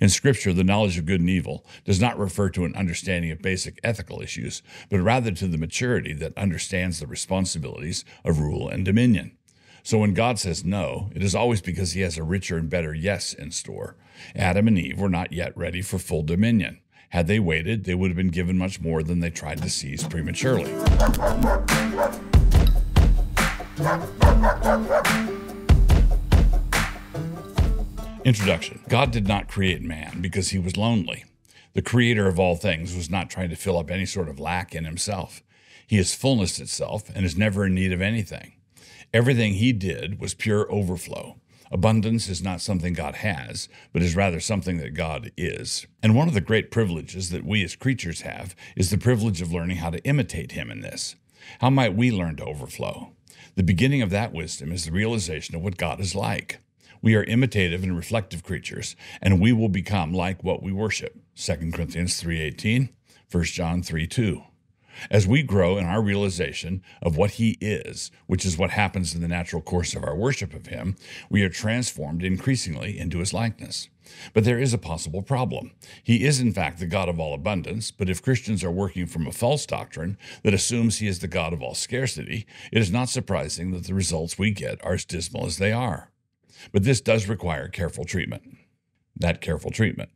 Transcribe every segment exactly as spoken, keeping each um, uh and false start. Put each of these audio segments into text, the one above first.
In Scripture, the knowledge of good and evil does not refer to an understanding of basic ethical issues, but rather to the maturity that understands the responsibilities of rule and dominion. So when God says no, it is always because he has a richer and better yes in store. Adam and Eve were not yet ready for full dominion. Had they waited, they would have been given much more than they tried to seize prematurely. Introduction. God did not create man because he was lonely. The creator of all things was not trying to fill up any sort of lack in himself. He is fullness itself and is never in need of anything. Everything he did was pure overflow. Abundance is not something God has, but is rather something that God is. And one of the great privileges that we as creatures have is the privilege of learning how to imitate him in this. How might we learn to overflow? The beginning of that wisdom is the realization of what God is like. We are imitative and reflective creatures, and we will become like what we worship. Second Corinthians three eighteen, First John three two. As we grow in our realization of what he is, which is what happens in the natural course of our worship of him, we are transformed increasingly into his likeness. But there is a possible problem. He is, in fact, the God of all abundance, but if Christians are working from a false doctrine that assumes he is the God of all scarcity, it is not surprising that the results we get are as dismal as they are. But this does require careful treatment. That careful treatment.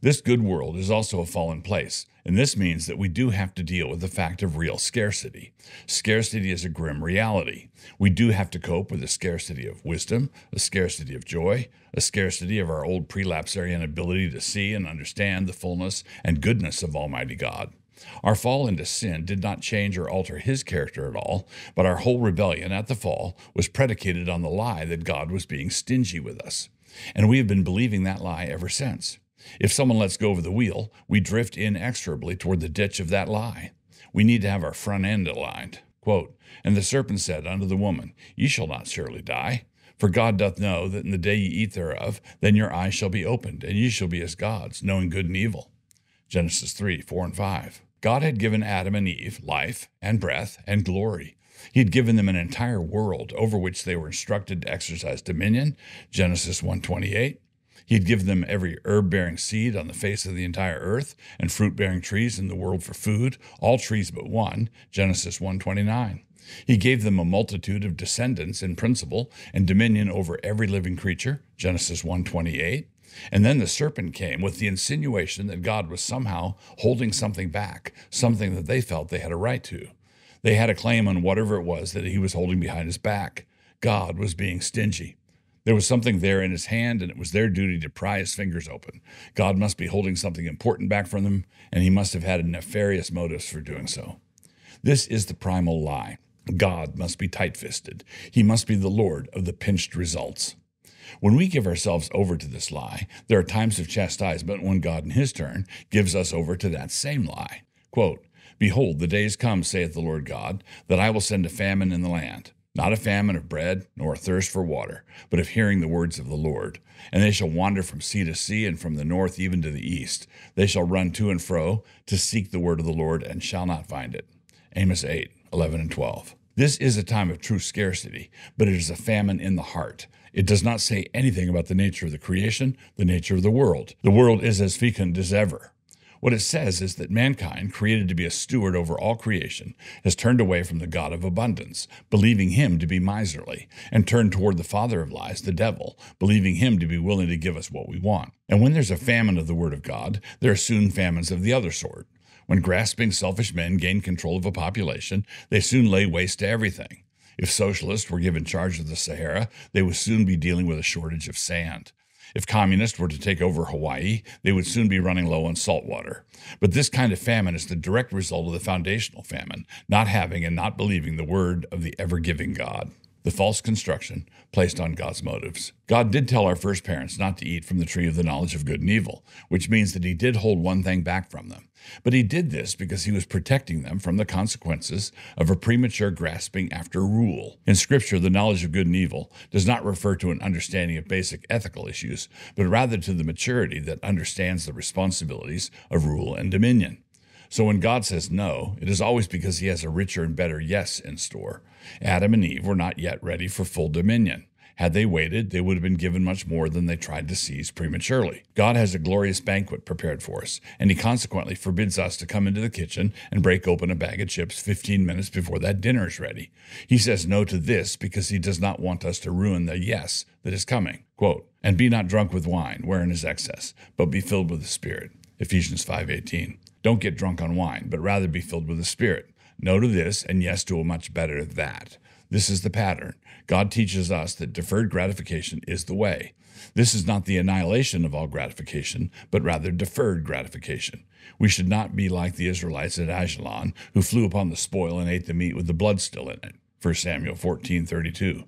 This good world is also a fallen place, and this means that we do have to deal with the fact of real scarcity. Scarcity is a grim reality. We do have to cope with a scarcity of wisdom, a scarcity of joy, a scarcity of our old prelapsarian ability to see and understand the fullness and goodness of Almighty God. Our fall into sin did not change or alter his character at all, but our whole rebellion at the fall was predicated on the lie that God was being stingy with us. And we have been believing that lie ever since. If someone lets go of the wheel, we drift inexorably toward the ditch of that lie. We need to have our front end aligned. Quote, "And the serpent said unto the woman, Ye shall not surely die. For God doth know that in the day ye eat thereof, then your eyes shall be opened, and ye shall be as gods, knowing good and evil." Genesis three, four, and five. God had given Adam and Eve life and breath and glory. He had given them an entire world over which they were instructed to exercise dominion. Genesis one twenty-eight. He had given them every herb-bearing seed on the face of the entire earth and fruit-bearing trees in the world for food, all trees but one, Genesis one twenty-nine. He gave them a multitude of descendants in principle and dominion over every living creature, Genesis one twenty-eight. And then the serpent came with the insinuation that God was somehow holding something back, something that they felt they had a right to. They had a claim on whatever it was that he was holding behind his back. God was being stingy. There was something there in his hand, and it was their duty to pry his fingers open. God must be holding something important back from them, and he must have had nefarious motives for doing so. This is the primal lie. God must be tight-fisted. He must be the Lord of the pinched results. When we give ourselves over to this lie, there are times of chastisement when God in his turn gives us over to that same lie. Quote, "Behold, the days come, saith the Lord God, that I will send a famine in the land, not a famine of bread, nor a thirst for water, but of hearing the words of the Lord. And they shall wander from sea to sea, and from the north even to the east. They shall run to and fro to seek the word of the Lord, and shall not find it." Amos eight, eleven and twelve. This is a time of true scarcity, but it is a famine in the heart. It does not say anything about the nature of the creation, the nature of the world. The world is as fecund as ever. What it says is that mankind, created to be a steward over all creation, has turned away from the God of abundance, believing him to be miserly, and turned toward the father of lies, the devil, believing him to be willing to give us what we want. And when there's a famine of the word of God, there are soon famines of the other sort. When grasping selfish men gain control of a population, they soon lay waste to everything. If socialists were given charge of the Sahara, they would soon be dealing with a shortage of sand. If communists were to take over Hawaii, they would soon be running low on salt water. But this kind of famine is the direct result of the foundational famine, not having and not believing the word of the ever-giving God. The false construction placed on God's motives. God did tell our first parents not to eat from the tree of the knowledge of good and evil, which means that he did hold one thing back from them. But he did this because he was protecting them from the consequences of a premature grasping after rule. In Scripture, the knowledge of good and evil does not refer to an understanding of basic ethical issues, but rather to the maturity that understands the responsibilities of rule and dominion. So when God says no, it is always because he has a richer and better yes in store. Adam and Eve were not yet ready for full dominion. Had they waited, they would have been given much more than they tried to seize prematurely. God has a glorious banquet prepared for us, and he consequently forbids us to come into the kitchen and break open a bag of chips fifteen minutes before that dinner is ready. He says no to this because he does not want us to ruin the yes that is coming. Quote, "And be not drunk with wine, wherein is excess, but be filled with the Spirit." Ephesians five eighteen. Don't get drunk on wine, but rather be filled with the Spirit. No to this, and yes to a much better that. This is the pattern. God teaches us that deferred gratification is the way. This is not the annihilation of all gratification, but rather deferred gratification. We should not be like the Israelites at Ajalon, who flew upon the spoil and ate the meat with the blood still in it. First Samuel fourteen thirty-two.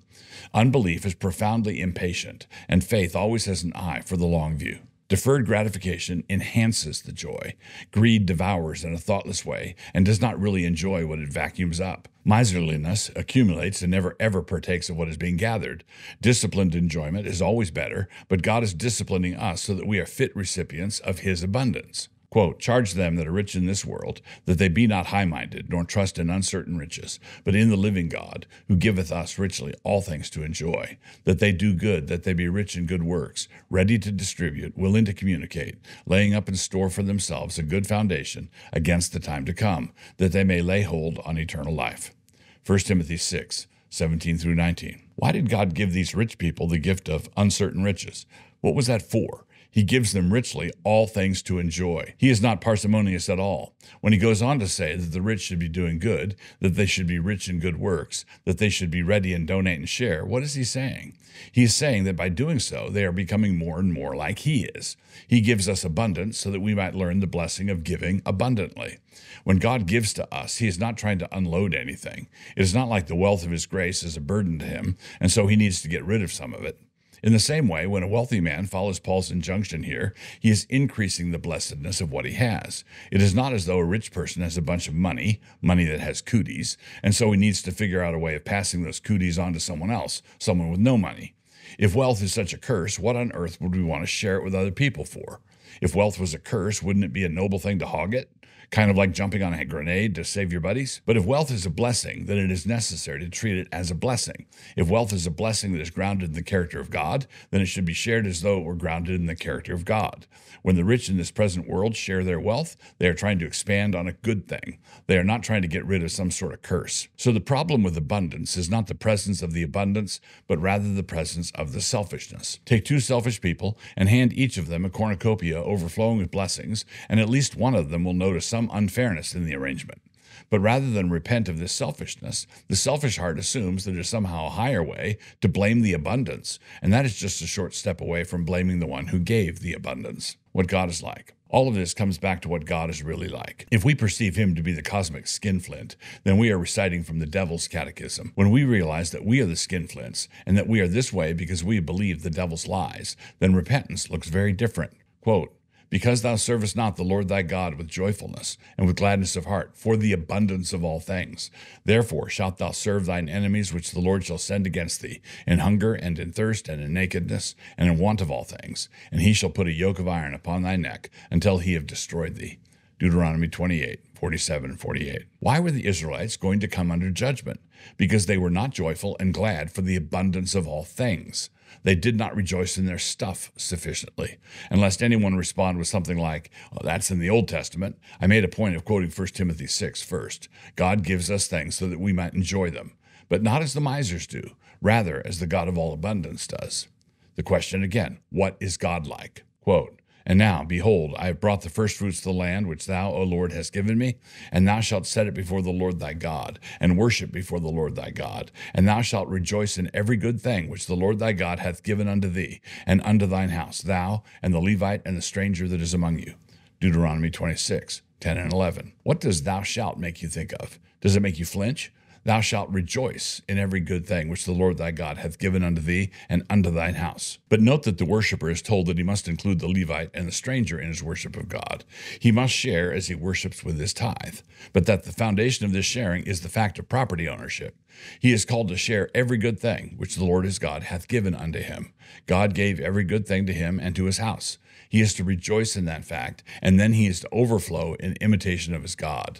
Unbelief is profoundly impatient, and faith always has an eye for the long view. Deferred gratification enhances the joy. Greed devours in a thoughtless way and does not really enjoy what it vacuums up. Miserliness accumulates and never ever partakes of what is being gathered. Disciplined enjoyment is always better, but God is disciplining us so that we are fit recipients of his abundance. Quote, "Charge them that are rich in this world, that they be not high-minded, nor trust in uncertain riches, but in the living God, who giveth us richly all things to enjoy. That they do good, that they be rich in good works, ready to distribute, willing to communicate, laying up in store for themselves a good foundation against the time to come, that they may lay hold on eternal life." First Timothy six seventeen through nineteen. Why did God give these rich people the gift of uncertain riches? What was that for? He gives them richly all things to enjoy. He is not parsimonious at all. When he goes on to say that the rich should be doing good, that they should be rich in good works, that they should be ready and donate and share, what is he saying? He is saying that by doing so, they are becoming more and more like he is. He gives us abundance so that we might learn the blessing of giving abundantly. When God gives to us, he is not trying to unload anything. It is not like the wealth of his grace is a burden to him, and so he needs to get rid of some of it. In the same way, when a wealthy man follows Paul's injunction here, he is increasing the blessedness of what he has. It is not as though a rich person has a bunch of money, money that has cooties, and so he needs to figure out a way of passing those cooties on to someone else, someone with no money. If wealth is such a curse, what on earth would we want to share it with other people for? If wealth was a curse, wouldn't it be a noble thing to hog it? Kind of like jumping on a grenade to save your buddies. But if wealth is a blessing, then it is necessary to treat it as a blessing. If wealth is a blessing that is grounded in the character of God, then it should be shared as though it were grounded in the character of God. When the rich in this present world share their wealth, they are trying to expand on a good thing. They are not trying to get rid of some sort of curse. So the problem with abundance is not the presence of the abundance, but rather the presence of the selfishness. Take two selfish people and hand each of them a cornucopia overflowing with blessings, and at least one of them will notice something. Some unfairness in the arrangement. But rather than repent of this selfishness, the selfish heart assumes that there is somehow a higher way to blame the abundance, and that is just a short step away from blaming the one who gave the abundance. What God is like. All of this comes back to what God is really like. If we perceive him to be the cosmic skinflint, then we are reciting from the devil's catechism. When we realize that we are the skinflints, and that we are this way because we believe the devil's lies, then repentance looks very different. Quote, "Because thou servest not the Lord thy God with joyfulness and with gladness of heart, for the abundance of all things. Therefore shalt thou serve thine enemies which the Lord shall send against thee, in hunger and in thirst and in nakedness and in want of all things. And he shall put a yoke of iron upon thy neck until he have destroyed thee." Deuteronomy twenty-eight forty-seven and forty-eight. Why were the Israelites going to come under judgment? Because they were not joyful and glad for the abundance of all things. They did not rejoice in their stuff sufficiently. And lest anyone respond with something like, "Oh, that's in the Old Testament," I made a point of quoting First Timothy six first. God gives us things so that we might enjoy them, but not as the misers do, rather as the God of all abundance does. The question again, what is God like? Quote, "And now, behold, I have brought the firstfruits of the land which thou, O Lord, hast given me, and thou shalt set it before the Lord thy God, and worship before the Lord thy God. And thou shalt rejoice in every good thing which the Lord thy God hath given unto thee, and unto thine house, thou, and the Levite, and the stranger that is among you." Deuteronomy twenty-six ten and eleven. What does "thou shalt" make you think of? Does it make you flinch? Thou shalt rejoice in every good thing which the Lord thy God hath given unto thee and unto thine house. But note that the worshiper is told that he must include the Levite and the stranger in his worship of God. He must share as he worships with his tithe, but that the foundation of this sharing is the fact of property ownership. He is called to share every good thing which the Lord his God hath given unto him. God gave every good thing to him and to his house. He is to rejoice in that fact, and then he is to overflow in imitation of his God.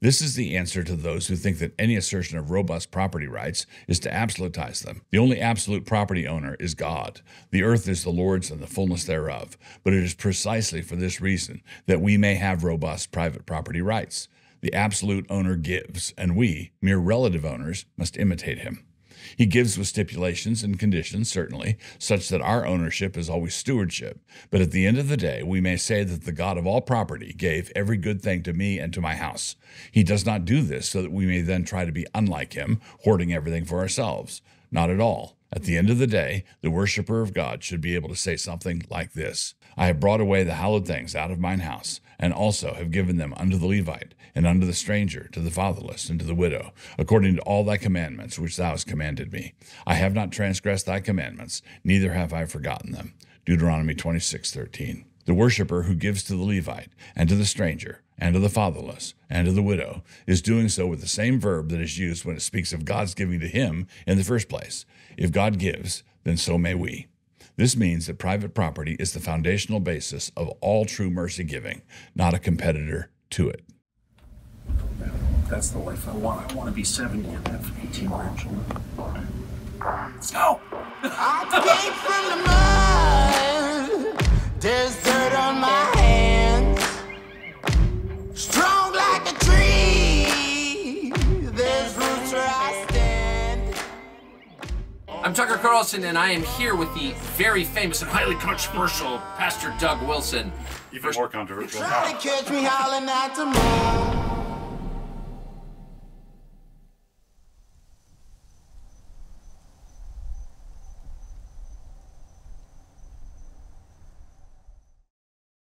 This is the answer to those who think that any assertion of robust property rights is to absolutize them. The only absolute property owner is God. The earth is the Lord's and the fullness thereof. But it is precisely for this reason that we may have robust private property rights. The absolute owner gives, and we, mere relative owners, must imitate him. He gives with stipulations and conditions, certainly, such that our ownership is always stewardship. But at the end of the day, we may say that the God of all property gave every good thing to me and to my house. He does not do this so that we may then try to be unlike him, hoarding everything for ourselves. Not at all. At the end of the day, the worshiper of God should be able to say something like this: I have brought away the hallowed things out of mine house, and also have given them unto the Levite, and unto the stranger, to the fatherless, and to the widow, according to all thy commandments which thou hast commanded me. I have not transgressed thy commandments, neither have I forgotten them. Deuteronomy twenty-six thirteen. The worshiper who gives to the Levite, and to the stranger, and to the fatherless, and to the widow, is doing so with the same verb that is used when it speaks of God's giving to him in the first place. If God gives, then so may we. This means that private property is the foundational basis of all true mercy giving, not a competitor to it. That's the life I want. I want to be seventy and have eighteen grandchildren. Let's go! I came from the mud. There's dirt on my hands. Strong like a tree. There's roots where I stand. I'm Tucker Carlson, and I am here with the very famous and highly controversial Pastor Doug Wilson. Even First, more controversial. Try to catch me howling at the moon.